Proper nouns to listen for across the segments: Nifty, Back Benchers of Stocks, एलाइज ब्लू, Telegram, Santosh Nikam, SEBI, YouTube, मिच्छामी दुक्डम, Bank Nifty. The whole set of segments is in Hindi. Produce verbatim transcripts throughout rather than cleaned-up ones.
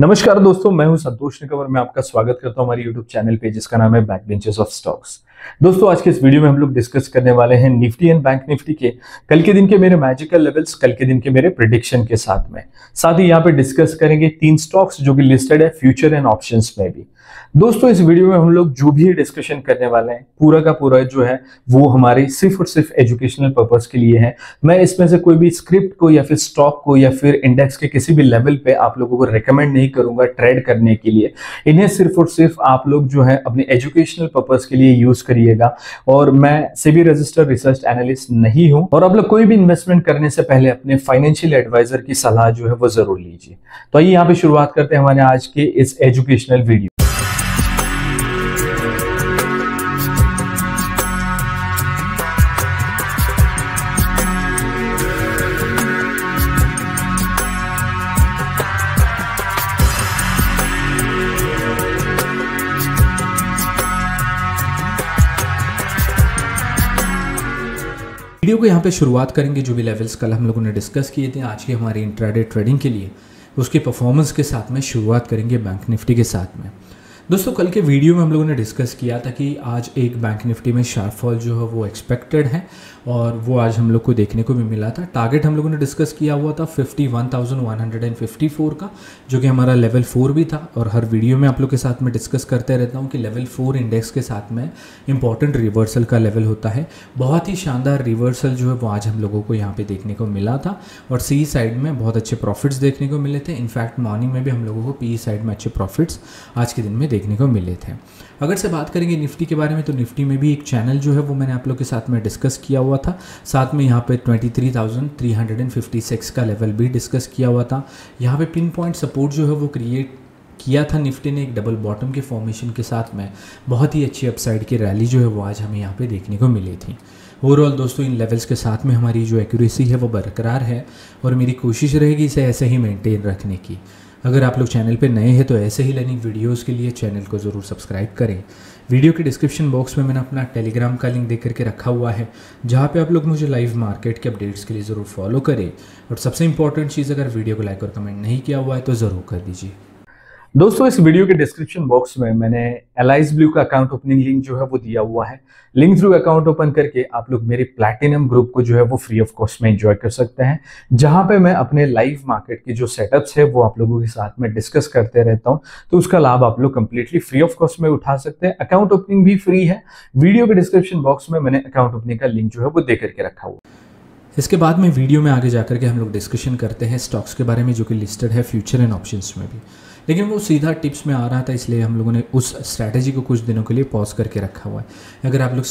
नमस्कार दोस्तों, मैं हूं संतोष निकम और मैं आपका स्वागत करता हूं हमारे यूट्यूब चैनल पे जिसका नाम है बैक बेंचर्स ऑफ स्टॉक्स। दोस्तों आज के इस वीडियो में हम लोग डिस्कस करने वाले हैं निफ्टी एंड बैंक निफ्टी के कल के दिन के मेरे मैजिकल लेवल्स, कल के दिन के मेरे प्रेडिक्शन के साथ में। साथ ही यहाँ पे डिस्कस करेंगे तीन स्टॉक्स जो कि लिस्टेड है फ्यूचर एंड ऑप्शंस में भी। दोस्तों इस वीडियो में हम लोग जो भी डिस्कशन करने वाले हैं पूरा का पूरा जो है वो हमारे सिर्फ और सिर्फ एजुकेशनल पर्पज के लिए है। मैं इसमें से कोई भी स्क्रिप्ट को या फिर स्टॉक को या फिर इंडेक्स के किसी भी लेवल पे आप लोगों को रेकमेंड नहीं करूंगा ट्रेड करने के लिए। इन्हें सिर्फ और सिर्फ आप लोग जो है अपने एजुकेशनल पर्पज के लिए यूज करिएगा। और मैं सेबी रजिस्टर्ड रिसर्च एनालिस्ट नहीं हूं और आप लोग कोई भी इन्वेस्टमेंट करने से पहले अपने फाइनेंशियल एडवाइजर की सलाह जो है वो जरूर लीजिए। तो आइए यहाँ पे शुरुआत करते हैं हमारे आज के इस एजुकेशनल वीडियो। वीडियो को यहाँ पे शुरुआत करेंगे जो भी लेवल्स कल हम लोगों ने डिस्कस किए थे आज के हमारे इंट्राडे ट्रेडिंग के लिए, उसके परफॉर्मेंस के साथ में शुरुआत करेंगे बैंक निफ्टी के साथ में। दोस्तों कल के वीडियो में हम लोगों ने डिस्कस किया था कि आज एक बैंक निफ्टी में शार्प फॉल जो है वो एक्सपेक्टेड है और वो आज हम लोग को देखने को भी मिला था। टारगेट हम लोगों ने डिस्कस किया हुआ था इक्यावन हज़ार एक सौ चौवन का, जो कि हमारा लेवल फोर भी था। और हर वीडियो में आप लोग के साथ में डिस्कस करते रहता हूँ कि लेवल फोर इंडेक्स के साथ में इंपॉर्टेंट रिवर्सल का लेवल होता है। बहुत ही शानदार रिवर्सल जो है वो आज हम लोगों को यहाँ पर देखने को मिला था और सी साइड में बहुत अच्छे प्रॉफिट्स देखने को मिले थे। इनफैक्ट मॉर्निंग में भी हम लोगों को पी साइड में अच्छे प्रॉफिट्स आज के दिन में देखने को मिले थे। अगर से बात करेंगे निफ्टी के बारे में तो निफ्टी में भी एक चैनल जो है वो मैंने आप लोग के साथ में डिस्कस किया हुआ था। साथ में यहाँ पे तेईस हज़ार तीन सौ छप्पन का लेवल भी डिस्कस किया हुआ था। यहाँ पे पिन पॉइंट सपोर्ट जो है वो क्रिएट किया था निफ्टी ने एक डबल बॉटम के फॉर्मेशन के साथ में। बहुत ही अच्छी अपसाइड की रैली जो है वो आज हमें यहाँ पे देखने को मिली थी। ओवरऑल दोस्तों इन लेवल्स के साथ में हमारी जो एक्यूरेसी है वो बरकरार है और मेरी कोशिश रहेगी इसे ऐसे ही मेनटेन रखने की। अगर आप लोग चैनल पे नए हैं तो ऐसे ही लर्निंग वीडियोस के लिए चैनल को ज़रूर सब्सक्राइब करें। वीडियो के डिस्क्रिप्शन बॉक्स में मैंने अपना टेलीग्राम का लिंक दे करके रखा हुआ है, जहाँ पे आप लोग मुझे लाइव मार्केट के अपडेट्स के लिए ज़रूर फॉलो करें। और सबसे इंपॉर्टेंट चीज़, अगर वीडियो को लाइक और कमेंट नहीं किया हुआ है तो ज़रूर कर दीजिए। दोस्तों इस वीडियो के डिस्क्रिप्शन बॉक्स में मैंने एलाइज ब्लू का अकाउंट ओपनिंग लिंक जो है वो दिया हुआ है। लिंक थ्रू अकाउंट ओपन करके आप लोग मेरे प्लैटिनम ग्रुप को जो है वो फ्री ऑफ कॉस्ट में एंजॉय कर सकते हैं, जहां पे मैं अपने लाइव मार्केट की जो सेटअप्स है वो आप लोगों के साथ में डिस्कस करते रहता हूँ। तो उसका लाभ आप लोग कंप्लीटली फ्री ऑफ कॉस्ट में उठा सकते हैं। अकाउंट ओपनिंग भी फ्री है। वीडियो के डिस्क्रिप्शन बॉक्स में मैंने अकाउंट ओपनिंग का लिंक जो है वो दे करके रखा हुआ है। इसके बाद में वीडियो में आगे जाकर के हम लोग डिस्कशन करते हैं स्टॉक्स के बारे में जो कि लिस्टेड है फ्यूचर एंड ऑप्शंस में भी, लेकिन वो सीधा टिप्स में आ रहा था इसलिए हम लोगों ने उस स्ट्रैटेजी को कुछ दिनों के लिए पॉज करके रखा हुआ है। अगर आप लोग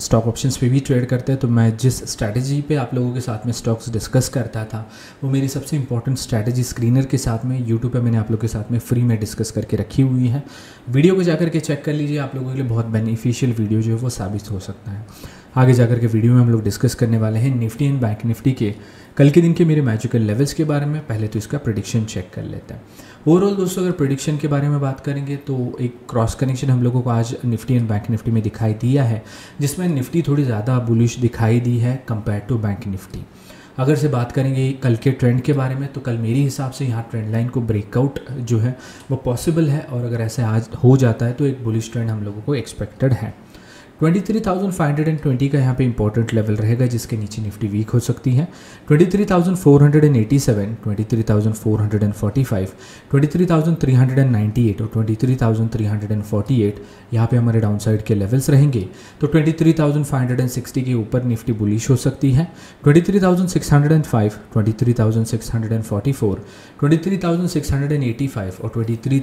स्टॉक ऑप्शंस पे भी ट्रेड करते हैं तो मैं जिस स्ट्रैटेजी पे आप लोगों के साथ में स्टॉक्स डिस्कस करता था वो मेरी सबसे इंपॉर्टेंट स्ट्रैटेजी स्क्रीनर के साथ में यूट्यूब पे मैंने आप लोग के साथ में फ्री में डिस्कस करके रखी हुई है। वीडियो को जाकर के चेक कर लीजिए, आप लोगों के लिए बहुत बेनिफिशियल वीडियो जो है वो साबित हो सकता है। आगे जाकर के वीडियो में हम लोग डिस्कस करने वाले हैं निफ्टी एंड बैंक निफ्टी के कल के दिन के मेरे मैजिकल लेवल्स के बारे में। पहले तो इसका प्रेडिक्शन चेक कर लेते हैं। ओवरऑल दोस्तों अगर प्रेडिक्शन के बारे में बात करेंगे तो एक क्रॉस कनेक्शन हम लोगों को आज निफ्टी एंड बैंक निफ्टी में दिखाई दिया है, जिसमें निफ्टी थोड़ी ज़्यादा बुलिश दिखाई दी है कंपेयर टू बैंक निफ्टी। अगर से बात करेंगे कल के ट्रेंड के बारे में तो कल मेरे हिसाब से यहाँ ट्रेंड लाइन को ब्रेकआउट जो है वो पॉसिबल है और अगर ऐसे आज हो जाता है तो एक बुलिश ट्रेंड हम लोगों को एक्सपेक्टेड है। तेईस हज़ार पाँच सौ बीस का यहाँ पे इंपॉर्टेंट लेवल रहेगा जिसके नीचे निफ्टी वीक हो सकती है। तेईस हज़ार चार सौ सत्तासी, तेईस हज़ार चार सौ पैंतालीस, तेईस हज़ार तीन सौ अट्ठानवे और तेईस हज़ार तीन सौ अड़तालीस यहाँ पे हमारे डाउनसाइड के लेवल्स रहेंगे। तो तेईस हज़ार पाँच सौ साठ के ऊपर निफ्टी बुलिश हो सकती है। तेईस हज़ार छह सौ पाँच, तेईस हज़ार छह सौ चौवालीस, तेईस हज़ार छह सौ पचासी और तेईस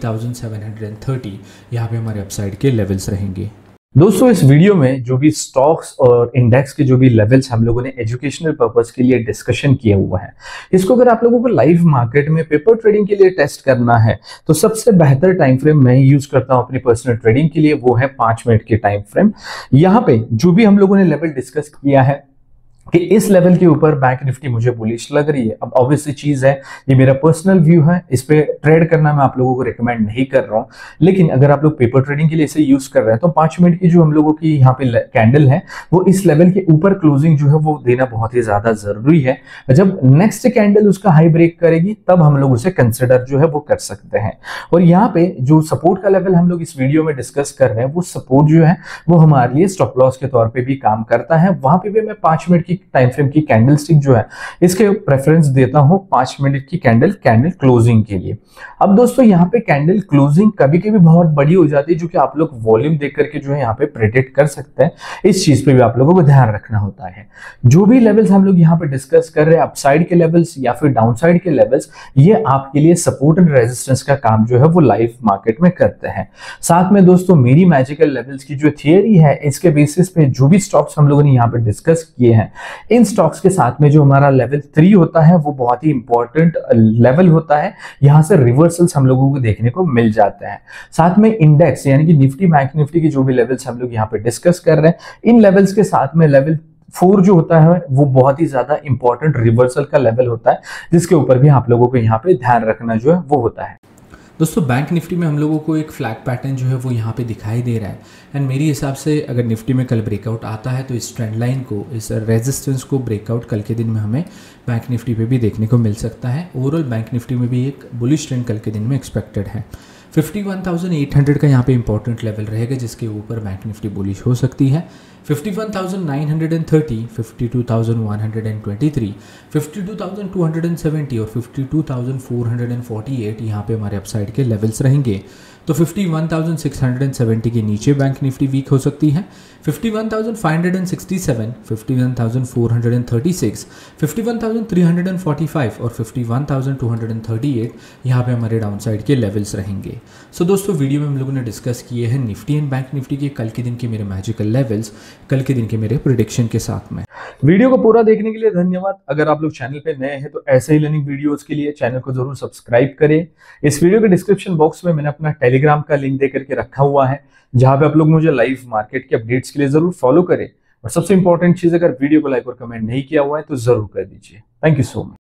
हज़ार सात सौ तीस यहाँ पे हमारे अपसाइड के लेवल्स रहेंगे। दोस्तों इस वीडियो में जो भी स्टॉक्स और इंडेक्स के जो भी लेवल्स हम लोगों ने एजुकेशनल पर्पस के लिए डिस्कशन किया हुआ है, इसको अगर आप लोगों को लाइव मार्केट में पेपर ट्रेडिंग के लिए टेस्ट करना है तो सबसे बेहतर टाइम फ्रेम मैं यूज करता हूं अपनी पर्सनल ट्रेडिंग के लिए, वो है पांच मिनट के टाइम फ्रेम। यहाँ पे जो भी हम लोगों ने लेवल डिस्कस किया है कि इस लेवल के ऊपर बैंक निफ्टी मुझे बुलिश लग रही है। अब ऑब्वियसली चीज है, ये मेरा पर्सनल व्यू है, इस पे ट्रेड करना मैं आप लोगों को रिकमेंड नहीं कर रहा हूँ, लेकिन अगर आप लोग पेपर ट्रेडिंग के लिए इसे यूज कर रहे हैं तो पांच मिनट की जो हम लोगों की यहाँ पे कैंडल है वो इस लेवल के ऊपर क्लोजिंग जो है वो देना बहुत ही ज्यादा जरूरी है। जब नेक्स्ट कैंडल उसका हाई ब्रेक करेगी तब हम लोग उसे कंसिडर जो है वो कर सकते हैं। और यहाँ पे जो सपोर्ट का लेवल हम लोग इस वीडियो में डिस्कस कर रहे हैं वो सपोर्ट जो है वो हमारे लिए स्टॉप लॉस के तौर पे भी काम करता है। वहां पे भी मैं पांच मिनट की टाइम फ्रेम की कैंडल स्टिक जो है इसके प्रेफरेंस देता हूं पांच मिनट की कैंडल कैंडल क्लोजिंग के लिए। अब दोस्तों यहाँ पे कैंडल क्लोजिंग कभी कभी बहुत बड़ी हो जाती है, जो कि आप लोग वॉल्यूम देख करके जो है यहाँ पे प्रेडिक्ट कर सकते हैं। इस चीज पे भी आप लोगों को ध्यान रखना होता है। जो भी लेवल्स हम लोग यहाँ पे डिस्कस कर रहे हैं, अपसाइड के लेवल्स या फिर डाउनसाइड के लेवल्स, ये आपके लिए सपोर्ट एंड रेजिस्टेंस का काम जो है वो लाइव मार्केट में करते हैं। साथ में दोस्तों मेरी मैजिकल लेवल्स की जो थियरी है इसके बेसिस पे जो भी स्टॉक्स हम लोगों ने यहाँ पे डिस्कस किए हैं, इन स्टॉक्स के साथ में जो हमारा लेवल थ्री होता है वो बहुत ही इंपॉर्टेंट लेवल होता है। यहाँ से रिवर्सल्स हम लोगों को देखने को मिल जाते हैं। साथ में इंडेक्स यानी कि निफ्टी बैंक निफ्टी की जो भी लेवल्स हम लोग यहाँ पे डिस्कस कर रहे हैं, इन लेवल्स के साथ में लेवल फोर जो होता है वो बहुत ही ज्यादा इंपॉर्टेंट रिवर्सल का लेवल होता है, जिसके ऊपर भी आप लोगों को यहाँ पे ध्यान रखना जो है वो होता है। दोस्तों बैंक निफ्टी में हम लोगों को एक फ्लैग पैटर्न जो है वो यहाँ पे दिखाई दे रहा है, एंड मेरे हिसाब से अगर निफ्टी में कल ब्रेकआउट आता है तो इस ट्रेंड लाइन को, इस रेजिस्टेंस को ब्रेकआउट कल के दिन में हमें बैंक निफ्टी पे भी देखने को मिल सकता है। ओवरऑल बैंक निफ्टी में भी एक बुलिश ट्रेंड कल के दिन में एक्सपेक्टेड है। इक्यावन हज़ार आठ सौ का यहाँ पे इंपॉर्टेंट लेवल रहेगा जिसके ऊपर बैंक निफ्टी बुलिश हो सकती है। इक्यावन हज़ार नौ सौ तीस, बावन हज़ार एक सौ तेईस, बावन हज़ार दो सौ सत्तर और बावन हज़ार चार सौ अड़तालीस यहाँ पे हमारे अपसाइड के लेवल्स रहेंगे। तो इक्यावन हज़ार छह सौ सत्तर के नीचे बैंक निफ्टी वीक हो सकती है। इक्यावन हज़ार पाँच सौ सड़सठ, इक्यावन हज़ार चार सौ छत्तीस, इक्यावन हज़ार तीन सौ पैंतालीस और इक्यावन हज़ार दो सौ अड़तीस यहाँ पे हमारे डाउनसाइड के लेवल्स रहेंगे। सो so, दोस्तों वीडियो में हम लोगों ने डिस्कस किए हैं निफ्टी एंड बैंक निफ्टी के कल के दिन के मेरे मैजिकल लेवल्स, कल के दिन के मेरे प्रेडिक्शन के साथ में। वीडियो को पूरा देखने के लिए धन्यवाद। अगर आप लोग चैनल पे नए हैं तो ऐसे ही लर्निंग वीडियोस के लिए चैनल को जरूर सब्सक्राइब करें। इस वीडियो के डिस्क्रिप्शन बॉक्स में मैंने अपना टेलीग्राम का लिंक दे करके रखा हुआ है, जहां पे आप लोग मुझे लाइव मार्केट के अपडेट्स के लिए जरूर फॉलो करें। और सबसे इंपॉर्टेंट चीज, अगर वीडियो को लाइक और कमेंट नहीं किया हुआ है तो जरूर कर दीजिए। Thank you so much.